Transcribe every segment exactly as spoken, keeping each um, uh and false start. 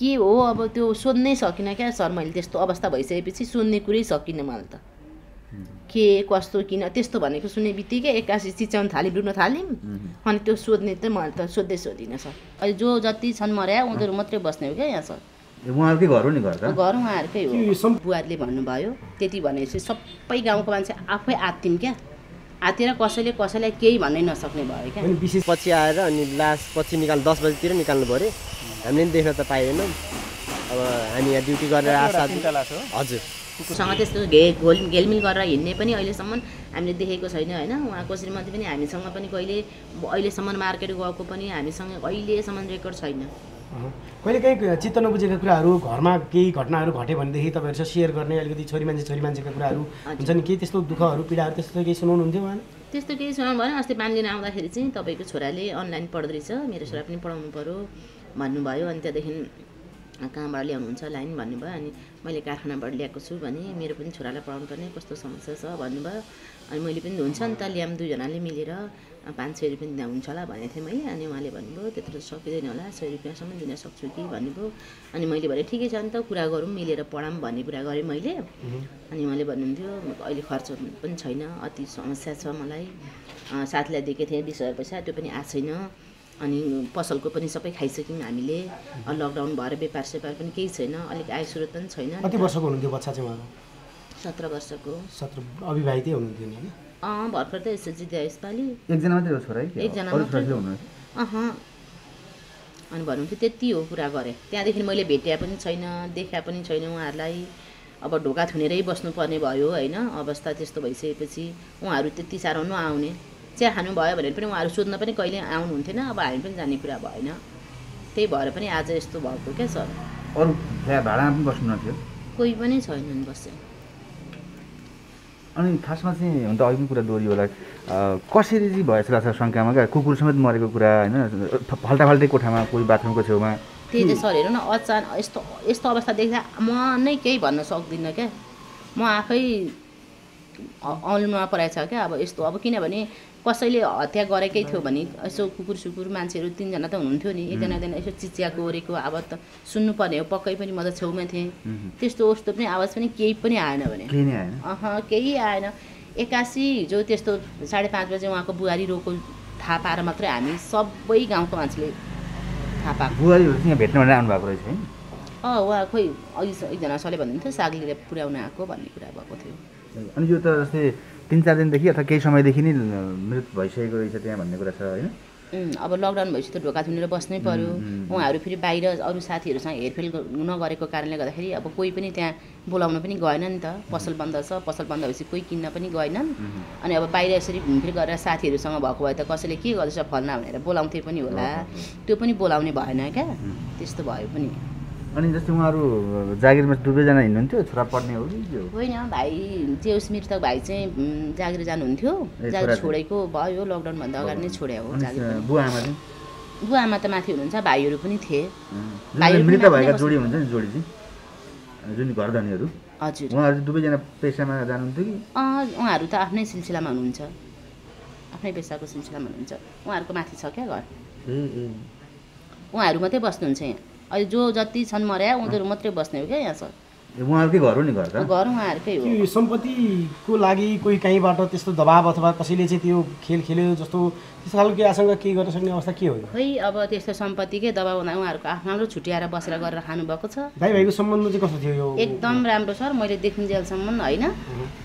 के हो अब त्यो सोध्नै सकिन क्या सर मैले त्यस्तो अवस्था भइसकेपछि सोध्ने कुरै सकिन मैले त के कस्तो किन त्यस्तो भनेको सुन्ने बित्तिकै एक्कासी चिच्याउन थाल्यौँ डुब्न थाल्यौँ अनि त्यो सोध्ने त मैले त सोध्दै सोधिन सर। अहिले जो जति छन् मर्या उनीहरू मात्रै बस्ने हो क्या यहाँ सर। उहाँहरुकै घर हो नि घर त घर उहाँहरुकै हो। बुवाले भन्नुभयो त्यति भनेपछि सबै गाउँको मान्छे आफै आत्तिम क्या आतिर कसैले कसैलाई केही भन्नै नसक्ने भयो क्या। विशेष पछि आएर अनि लास्ट पछि निकाल दस बजेतिर निकाल्नु पर्यो हामीले देख्न त पाइएनौँ। अब हामी यहाँ ड्युटी गरेर आशा हजुर कुकुरसँग त्यस्तो घेल घेलमिल गरेर हिँड्ने पनि अहिलेसम्म हामीले देखेको छैन हैन। उहाँको श्रीमती पनि हामीसँग पनि कहिले अहिलेसम्म मार्केट गएको पनि हामीसँग अहिलेसम्म रेकर्ड छैन। कहिले कहीँ चित्त नबुझेका कुराहरू घरमा केही घटनाहरू घटे भनेदेखि तपाईहरुसँग सेयर गर्ने अलिकति छोरी मान्छे छोरी मान्छेका कुराहरू हुन्छ नि के त्यस्तो दुःखहरू पीडाहरू त्यस्तो केही सुनाउनुहुन्थ्यो उहाँले? त्यस्तो केही सुनाउनु भएन। अस्ति पानी लिन आउँदाखेरि चाहिँ तपाईको छोराले अनलाइन पढ्दै छ मेरो छोरा पनि पढाउनु पर्यो भन्नुभयो अनि त्यदेखि कहाँबाट ल्याउनुहुन्छ लाइन भन्नुभयो अनि मैले कारखानाबाट ल्याएको छु भने मेरो पनि छोरालाई पढाउनु पर्ने कस्तो समस्या छ भन्नुभयो अनि मैले पनि हुन्छ नि त ल्याम दुईजनाले मिलेर पाँच सय रुपियाँ दिँदा हुन्छ होला भनेको थिएँ मैले। अनि उहाँले भन्नुभयो त्यत्रो सकिँदैन होला सय रुपियाँसम्म दिन सक्छु कि भन्नुभयो अनि मैले भने ठिकै छ नि त कुरा गरौँ मिलेर पढाऊँ भन्ने कुरा गरेँ मैले। अनि उहाँले भन्नुहुन्थ्यो अहिले खर्च पनि छैन अति समस्या छ मलाई साथीलाई दिएकै थिएँ बिस हजार पैसा त्यो पनि आएको छैन अनि पसलको पनि सबै खाइसक्यौँ हामीले। लकडाउन भएर व्यापार स्यापार पनि केही छैन अलिक आय स्रोत पनि छैन। कति वर्षको हुनुहुन्थ्यो बच्चा चाहिँ उहाँको? सत्र वर्षको। सत्र अविवाहितै हुनुहुन्थ्यो नि? अँ भर्खर त एसएलसी दिए यसपालि। एकजना मात्रै हो छोरा? एकजना मात्रै हुनुहुन्छ? अह अनि भन्नुहुन्थ्यो त्यति हो कुरा गरेँ त्यहाँदेखि मैले भेट्या पनि छैन देखा पनि छैन उहाँहरूलाई। अब ढोका थुनेरै बस्नुपर्ने भयो होइन अवस्था त्यस्तो भइसकेपछि उहाँहरू त्यति साह्रो नआउने चिया खानुभयो भने पनि उहाँहरू सोध्न पनि कहिले आउनुहुन्थेन। अब हामी पनि जाने कुरा भएन त्यही भएर पनि आज यस्तो भएको क्या सर। अरू त्यहाँ भाडा पनि बस्नुहुन्थ्यो? कोही पनि छैनन् बस्ने। अनि खासमा चाहिँ हुन त अघि कुरा दोहोरियो होला कसरी चाहिँ भएछ सर शङ्कामा क्या कुकुर समेत मरेको कुरा होइन फाल्टा फाल्टै कोठामा कोही बाथरुमको छेउमा? त्यही त सर हेरौँ न अचानक यस्तो यस्तो अवस्था देख्दा म नै केही भन्न सक्दिनँ क्या म आफै औलमा परेछ क्या। अब यस्तो अब किनभने कसैले हत्या गरेकै थियो भने यसो कुकुर सुकुर मान्छेहरू तीनजना त हुनुहुन्थ्यो नि एकजना एकजना यसो चिच्याको ओरेको आवाज त सुन्नुपर्ने हो पक्कै पनि म त छेउमा थिएँ। त्यस्तो उस्तो पनि आवाज पनि केही पनि आएन भने अह केही आएन। एक्कासी हिजो त्यस्तो साढे पाँच बजे उहाँको बुहारी रोको थाहा पाएर मात्रै हामी सबै गाउँको मान्छेले थाहा पाएको। बुहारीहरू चाहिँ भेट्न भनेर आउनु भएको रहेछ है? अँ उहाँ खोइ अघि एकजना सरले भन्नुहुन्थ्यो साग लिएर पुर्याउन आएको भन्ने कुरा भएको थियो। अनि यो त जस्तै तीन चार दिनदेखि अथवा केही समयदेखि नै मृत भइसकेको रहेछ त्यहाँ भन्ने कुरा छ होइन। अब लकडाउन भएपछि त ढोका थुनेर बस्नै पर्यो। उहाँहरू फेरि बाहिर अरू साथीहरूसँग हेरफेर नगरेको कारणले गर्दाखेरि अब कोही पनि त्यहाँ बोलाउन पनि गएन नि त। पसल बन्द छ पसल बन्द भएपछि कोही किन्न पनि गएनन् अनि अब बाहिर यसरी घुमफिर गरेर साथीहरूसँग भएको भए त कसैले के गर्दैछ फल्ना भनेर बोलाउँथे पनि होला त्यो पनि बोलाउने भएन क्या त्यस्तो भयो पनि। अनि जस्तै उहाँहरू जागिरमा दुवैजना हिँड्नुहुन्थ्यो छोरा पढ्ने हो कि होइन? भाइ त्यो मृतक भाइ चाहिँ जागिर जानुहुन्थ्यो जागिर छोडेको भयो लकडाउनभन्दा अगाडि नै छोड्या हो जागिर। बुवा आमा चाहिँ? बुवा आमा त माथि हुनुहुन्छ भाइहरू पनि थिए। मृत भएका जोडी हुन्छ नि जोडी चाहिँ जुन घरधनीहरू हजुर उहाँहरू दुवैजना पेसामा जानुहुन्थ्यो कि? उहाँहरू त आफ्नै सिलसिलामा हुनुहुन्छ आफ्नै पेसाको सिलसिलामा हुनुहुन्छ उहाँहरूको माथि छ क्या घर उहाँहरू मात्रै बस्नुहुन्छ यहाँ। अहिले जो जति छन् मर्या उनीहरू मात्रै बस्ने हो क्या यहाँ सर। उहाँहरूकै घर हो नि घर त घर उहाँहरूकै हो। सम्पत्तिको लागि कोही कहीँबाट त्यस्तो दबाब अथवा कसैले चाहिँ त्यो खेल खेल्यो जस्तो त्यस्तो खालको केही आशंका केही गर्न सक्ने अवस्था के हो? खै अब त्यस्तो सम्पत्तिकै दबाब हुँदा उहाँहरूको आफ्नो आफ्नो छुट्याएर बसेर गरेर खानुभएको छ। भाइ भाइको सम्बन्ध चाहिँ कस्तो थियो? यो एकदम राम्रो सर मैले देख्ने जेलसम्म होइन।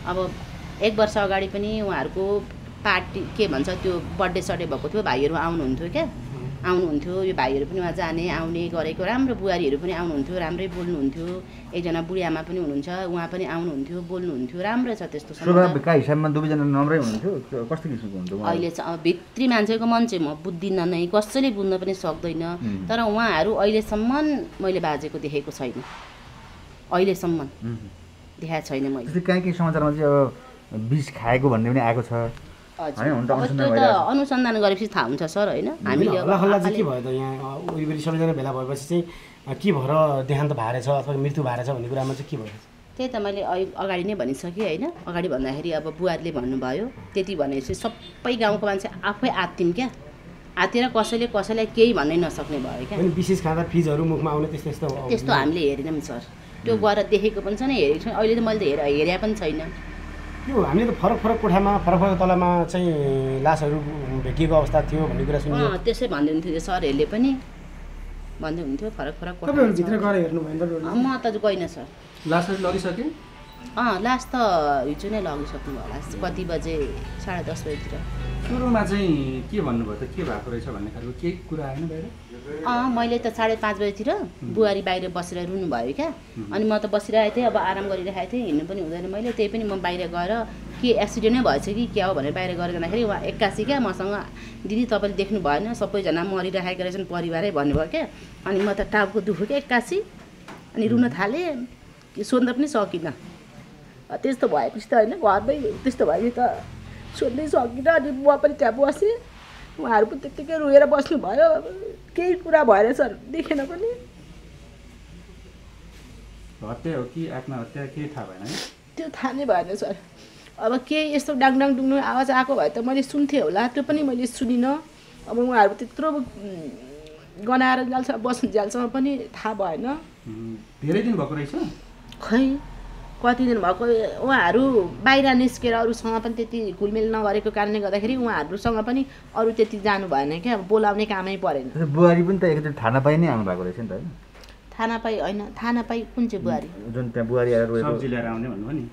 अब एक वर्ष अगाडि पनि उहाँहरूको पार्टी के भन्छ त्यो बर्थडे सर्डे भएको थियो भाइहरू आउनुहुन्थ्यो क्या आउनुहुन्थ्यो यो भाइहरू पनि उहाँ जाने आउने गरेको राम्रो बुहारीहरू पनि आउनुहुन्थ्यो राम्रै बोल्नुहुन्थ्यो। एकजना बुढी आमा पनि हुनुहुन्छ उहाँ पनि आउनुहुन्थ्यो बोल्नुहुन्थ्यो राम्रो छ। त्यस्तो स्वभावका हिसाबमा दुवैजना नम्रै हुनुहुन्थ्यो कस्तो किसिमको हुन्थ्यो? अहिले भित्री मान्छेको मन चाहिँ म बुझ्दिनँ नै कसैले बुझ्न पनि सक्दैन तर उहाँहरू अहिलेसम्म मैले बाजेको देखेको छैन अहिलेसम्म देखाएको छैन मैले। कहीँ कहीँ समाचारमा चाहिँ अब विष खाएको भन्ने पनि आएको छ अनुसन्धान गरेपछि थाहा हुन्छ सर होइन। हामीले हल्ला चाहिँ के भयो त यहाँ वरिपरि सबैजना भेला भएपछि चाहिँ के भएर देहान्त भारे छ अथवा मृत्यु भारे छ भन्ने कुरामा चाहिँ के भयो? त्यही त मैले अगाडि नै भनिसकेँ होइन। अगाडि भन्दाखेरि अब बुवाहरूले भन्नुभयो त्यति भनेपछि सबै गाउँको मान्छे आफै आत्तिम क्या आतिर कसैले कसैलाई केही भन्नै नसक्ने भयो के अनि विशेष खाँदा फ्रिजहरु मुखमा आउने त्यस्तो त्यस्तो त्यस्तो हामीले हेरिनम सर त्यो गएर देखेको पनि छैन हेरेको अहिले त मैले त हेरेया पनि छैन यो हामीले त फरक फरक कोठामा फरक फरक तलामा चाहिँ लासहरु भेटिएको अवस्था थियो भन्ने कुरा सुन्यो अ त्यसै भन्दैन्थ्यो सरहरुले पनि भन्दै हुन्थ्यो फरक फरक कोठा तपाईहरु भित्र गएर हेर्नु भएन त म त गइन सर लासहरु लगिसके अ लास त हिजो नै लगिसक्नु होला कति बजे साढे दस बजेतिर सुरुमा चाहिँ के भन्नुभयो त के भएको रहेछ भन्ने खालको केही कुरा आएन बाहिर अ मैले त साढे पाँच बजेतिर बुहारी बाहिर बसेर रुनु भयो क्या अनि म त बसिरहेको थिएँ अब आराम गरिरहेको थिएँ हिँड्नु पनि हुँदैन मैले त्यही पनि म बाहिर गएर के एक्सिडेन्ट नै भएछ कि के हो भनेर बाहिर गएर गर्दाखेरि उहाँ एक्कासी क्या मसँग दिदी तपाईले देख्नु भएन सबैजना मरिरहेका रहेछन् परिवारै भन्नुभयो क्या अनि म त टाउको दुखेको एक्कासी अनि रुन थालेँ सोध्न पनि सकिनँ त्यस्तो भएपछि त हैन घरमै त्यस्तो भयो त सोध्नै सकिन अनि बुवा पनि त्यहाँ बसे उहाँहरु पनि त्यतिकै रोएर बस्नु भयो केही कुरा भएन सर देखेन पनि हत्या हो कि आत्महत्या के थाहा भएन त्यो थाहा नै भएन सर अब के यस्तो डाङडाङ डुङ्नु आवाज आको भए त मैले सुन्थे होला त्यो पनि मैले सुनिन अब उहाँहरु त्यत्रो गनाएर जान्छ बस्नु जान्छ पनि थाहा भएन धेरै दिन भएको रहेछ खै कति दिन भएको उहाँहरु बाहिर निस्केर अरुसँग पनि त्यति घुलमेल नगरेको कारणले गर्दाखेरि उहाँहरुसँग पनि अरु त्यति जानु भएन के अब बोलाउने कामै परेन बुहारी पनि त एकचोटी थाना पाइ नै आउनु भएको रहेछ नि त हैन थाना पाइ हैन थाना पाइ कुन चाहिँ बुहारी जुन त्यहाँ बुहारी आएर रोएको सब्जी लिएर आउने भन्नु नि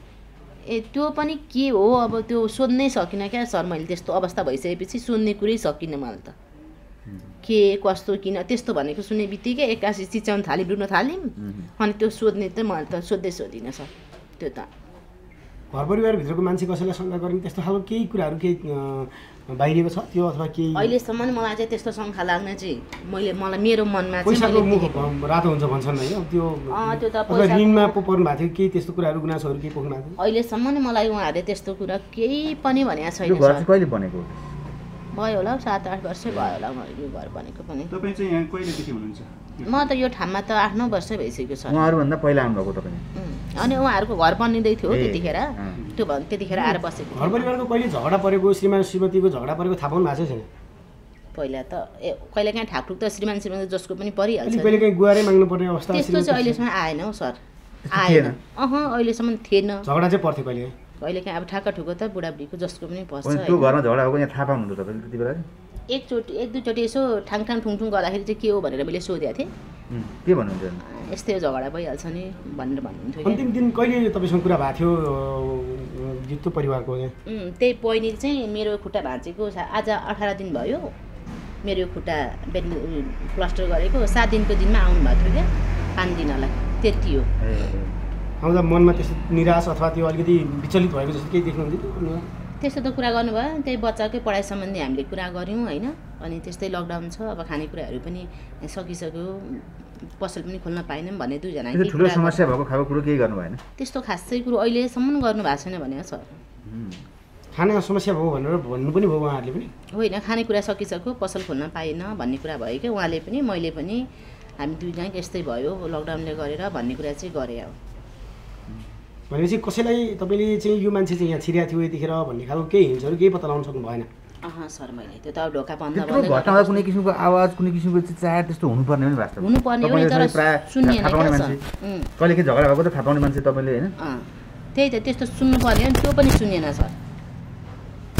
ए त्यो पनि के हो अब त्यो सोध्नै सकिन के सर मैले त्यस्तो अवस्था भइसकेपछि सोध्ने कुरै सकिन मलाई त के कस्तो किन त्यस्तो भनेको सुनेबित्तिकै एक्कासी चिच्याउन थालिम रुन थालिम अनि त्यो सोध्ने त मैले त सोध्दै सोधिन सर त्यो त घर परिवार भित्रको मान्छे कसैलाई शङ्का गर्ने त्यस्तो खालको केही कुराहरु के बाहिरिएको छ त्यो अथवा के अहिले सम्म मलाई चाहिँ त्यस्तो शङ्का लाग्न चाहिँ मैले मलाई मेरो मनमा चाहिँ मैले रातो हुन्छ भन्छन् हैन त्यो अ त्यो त पैसा रिङमा पर्नु भएको थियो के त्यस्तो कुराहरु गुनासोहरु के पोख्नु भएको थियो अहिले सम्म मलाई उहाँहरुले त्यस्तो कुरा केही पनि भनेको छैन सर यो घर चाहिँ कहिले बनेको भयो होला सात आठ वर्ष भयो होला मैले घर बनेको पनि तपाई चाहिँ यहाँ कहिले देखि हुनुहुन्छ म त यो ठाउँमा त आठ नौ वर्ष भइसक्यो सर उहाँहरु भन्दा पहिला आउनु भएको तपाईले अनि उहाँहरुको घर बनिदै थियो त्यतिखेर त्यो भन् त्यतिखेर आएर बसेको घर परिवारको कहिले झगडा परेको श्रीमान श्रीमतीको झगडा परेको थाहा पाउनु भएको छैन पहिला त ए कहिले कहाँ ठाकठुक त श्रीमान श्रीमती जसको पनि परिहाल्छ कहिले कहाँ गुवारै माग्नु पर्ने अवस्था त्यस्तो चाहिँ अहिलेसम्म आएन हौ सर आएन अह अहिलेसम्म थिएन झगडा चाहिँ पर्थ्यो कहिले कहिले कहाँ अब ठाकठुक त बुढाबुढीको जसको पनि पर्छ त्यो घरमा झगडा भएको यहाँ थाहा पाउनु हुन्छ तपाईले त्यतिबेला एकचोटी एक दुईचोटी यसो ठाङठाङ ठुङठुङ गर्दाखेरि चाहिँ के हो भनेर मैले सोधेको थिएँ के भन्नुहुन्छ यस्तै झगडा भइहाल्छ नि भनेर भन्नुहुन्थ्यो अन्तिम दिन कहिले तपाईसँग कुरा भएको थियो जित्तो परिवारको त्यही बहिनी चाहिँ मेरो खुट्टा भाँचेको आज अठार दिन भयो मेरो खुट्टा प्लास्टर गरेको सात दिनको दिनमा आउनुभएको थियो क्या पाँच दिन होला त्यति हो आउँदा मनमा त्यस्तो निराश अथवा त्यो अलिकति विचलित भएको जस्तो केही देख्नुहुन्थ्यो त्यस्तो त कुरा गर्नुभयो त्यही बच्चाकै पढाइ सम्बन्धी हामीले कुरा गऱ्यौँ होइन अनि त्यस्तै लकडाउन छ अब खानेकुराहरू पनि सकिसक्यो पसल पनि खोल्न पाएनौँ भने दुईजना ठुलो समस्या भएको खाएको कुरो केही गर्नु भएन त्यस्तो खासै कुरो अहिलेसम्म गर्नु भएको छैन भने सर खाना समस्या भयो भनेर भन्नु पनि भयो उहाँहरूले पनि होइन खानेकुरा सकिसक्यो पसल खोल्न पाएन भन्ने कुरा भयो कि उहाँले पनि मैले पनि हामी दुईजना यस्तै भयो लकडाउनले गरेर भन्ने कुरा चाहिँ गरे हो भनेपछि कसैलाई तपाईले चाहिँ यो मान्छे चाहिँ यहाँ छिरेको थियो यतिखेर भन्ने खालको केही हिन्जहरु केही पत्ता लगाउन सक्नु भएन अहा सर मैले त्यो त ढोका बन्द बन्द घटना कुनै किसिमको आवाज कुनै किसिमको चिचाय त्यस्तो हुनु पर्ने हो नि वास्तवमा हुनु पर्ने हो तर सुन्ने मान्छे कहिले के झगडा भएको त थाहा पाउने मान्छे तपाईले हैन अ त्यही त त्यस्तो सुन्नु पर्ने हो नि त्यो पनि सुनेन सर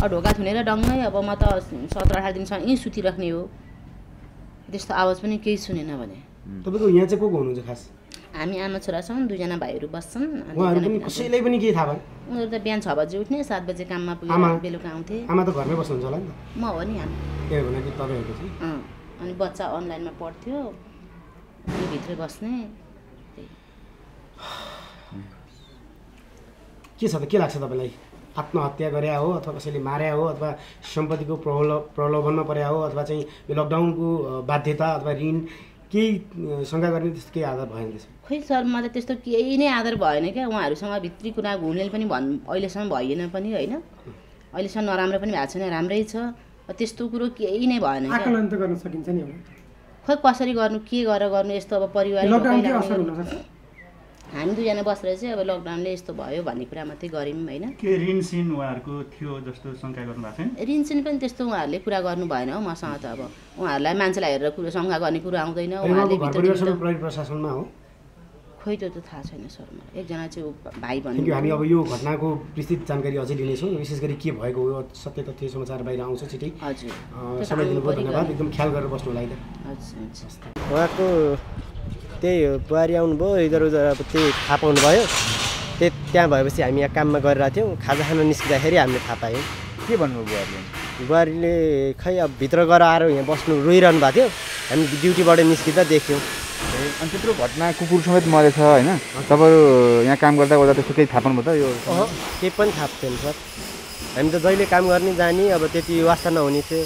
अ ढोका थुनेर डङ्गै अब म त सत्र अठार दिनसम्म यही सुति राख्ने हो त्यस्तो आवाज पनि केही सुनेन भने तपाईको यहाँ चाहिँ को को हुनुहुन्छ खास हामी आमा छोरा छौं दुईजना भाइहरु बस्छन् उहाँहरु पनि कसैलाई पनि के थाहा भएन उनीहरु त बिहान छ बजे उठ्ने सात बजे काममा पुग्ने बेलुका आउँथे आमा त घरमै बस्नुहुन्छ होला नि त म हो नि आमा के भने कि तपाईहरु चाहिँ अ अनि बच्चा अनलाइनमा पढ्थ्यो यो भित्र बस्ने के छ त के लाग्छ तपाईलाई आत्महत्या गरे हो अथवा कसैले मारे हो अथवा सम्पत्तिको प्रलोभनमा परे हो अथवा चाहिँ यो लकडाउनको बाध्यता अथवा ऋण केही शङ्का गर्ने त्यस्तो केही आधार भएन त्यसो खै सर मलाई त्यस्तो केही नै आधार भएन क्या उहाँहरुसँग भित्री कुरा घुम्नेले पनि भन् अहिलेसम्म भएन पनि होइन अहिलेसम्म नराम्रो पनि भएको छैन राम्रै छ त्यस्तो कुरो केही नै भएन आकलन त गर्न सकिन्छ नि खै कसरी गर्नु के गरेर गर्नु यस्तो अब परिवार हामी दुईजना बसेर चाहिँ अब लकडाउनले यस्तो भयो भन्ने कुरा मात्रै गऱ्यौँ हैन। के ऋण सिन उहाँहरुको थियो जस्तो शंका गर्नु भएको छैन? ऋण सिन पनि त्यस्तो उहाँहरुले कुरा गर्नु भएन हो मसँग त। अब उहाँहरुलाई मान्छेलाई हेरेर कुरा शंका गर्ने कुरा आउँदैन। उहाँले भित्र प्रशासनमा हो खोइ त्यो त थाहा छैन सर मलाई। एकजना चाहिँ भाइ भन्नु। हामी अब यो घटनाको विस्तृत जानकारी अझै लिने छौं। विशेष गरी के भएको हो सत्य तथ्य समाचार बाहिर आउँछ छिटै। हजुर समय दिनुभयो धन्यवाद। एकदम ख्याल गरेर बस्नु होला हैन। हजुर उहाँको त्यही बुहारी आउनुभयो इधर उधर अब त्यही थाहा पाउनुभयो। त्यही त्यहाँ भएपछि हामी यहाँ काममा गरिरहेको थियौँ। खाजा खान निस्किँदाखेरि हामीले थाहा पायौँ। के भन्नुभयो बुहारीले? बुहारीले खै अब भित्र गएर आएर यहाँ बस्नु रोइरहनु भएको थियो। हामी ड्युटीबाट निस्किँदा देख्यौँ। अनि त्यत्रो घटना कुकुर समेत मरेछ होइन। तपाईँहरू यहाँ काम गर्दा गर्दा त्यस्तो केही थाहा पाउनुभयो त? यो केही पनि थाहा थिएन सर। हामी त जहिले काम गर्ने जाने अब त्यति वास्ता नहुने थियो।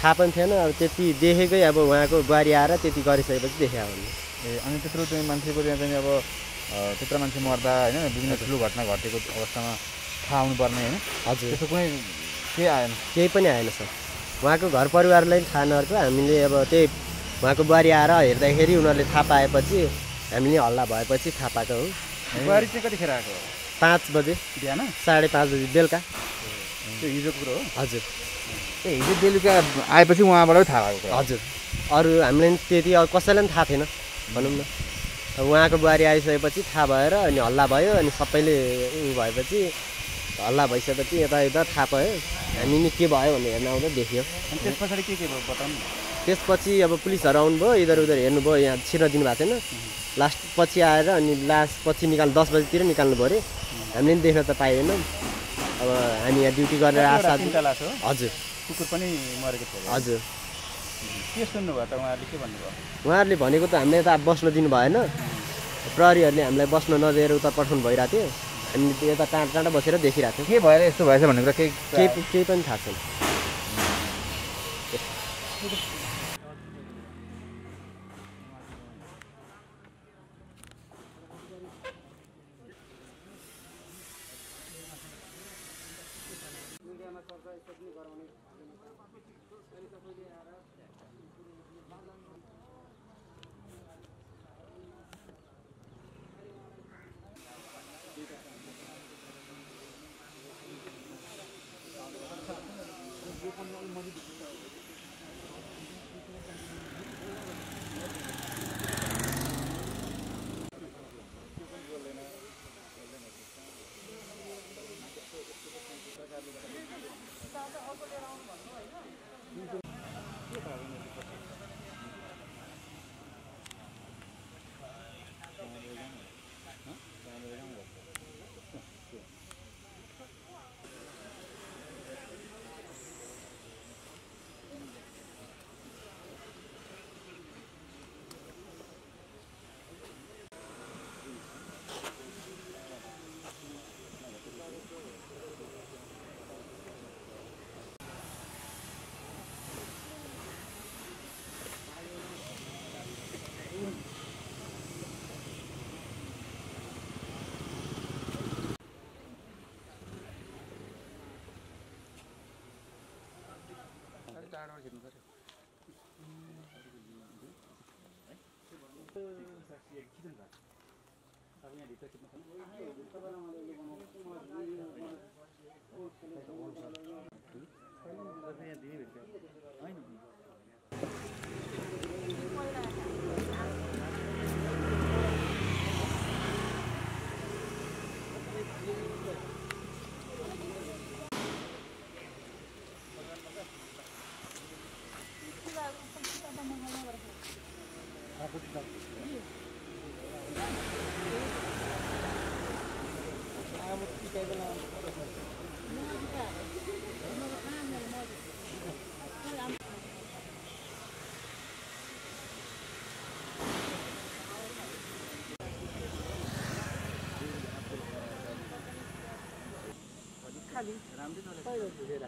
थाहा पनि थिएन। अब त्यति देखेकै अब उहाँको बुहारी आएर त्यति गरिसकेपछि देखेको हुने। ए अनि त्यत्रो चाहिँ मान्छेको त्यहाँ चाहिँ अब त्यत्रो मान्छे मर्दा होइन विभिन्न ठुलो घटना घटेको अवस्थामा थाहा आउनुपर्ने होइन। हजुर त्यसो कुनै केही आएन। केही पनि आएन सर। उहाँको घर परिवारलाई थाहा नरहेको हामीले अब त्यही उहाँको बुहारी आएर हेर्दाखेरि उनीहरूले थाहा पाएपछि हामीले हल्ला भएपछि थाहा पाएको हो। बुहारी चाहिँ कतिखेर आएको? पाँच बजे बिहान साढे पाँच बजे बेलुका। त्यो हिजोको कुरो हो? हजुर ए हिजो बेलुका आएपछि उहाँबाट थाहा भएको? हजुर अरू हामीलाई त्यति अरू कसैलाई पनि थाहा थिएन भनौँ न। अब उहाँको बुहारी आइसकेपछि थाहा भएर अनि हल्ला भयो। अनि सबैले उ भएपछि हल्ला भइसकेपछि यता यता थाहा पायो। हामी नि के भयो भनेर हेर्न आउँदा देख्यो। अनि त्यस पछाडि के के भयो बताउनु? त्यसपछि अब पुलिसहरू आउनुभयो इधर उधर हेर्नुभयो। यहाँ छिर्न दिनुभएको थिएन। लास्ट पछि आएर अनि लास्ट पछि निकाल्नु दस बजीतिर निकाल्नु पऱ्यो। हामीले नि देख्न त पाएनौँ। अब हामी यहाँ ड्युटी गरेर आशा। हजुर कुकुर पनि मरेको थियो। हजुर के सुन्नुभयो त उहाँहरूले? के भन्नुभयो? उहाँहरूले भनेको त हामीले त बस्न दिनु भएन। प्रहरीहरूले हामीलाई बस्न नदिएर उता पठाउनु भइरहेको थियो। हामी यता टाढा टाढा बसेर देखिरहेको थियौँ। के भएर यस्तो भएछ भन्ने कुरा केही केही पनि थाहा छैन। खाली रामदेव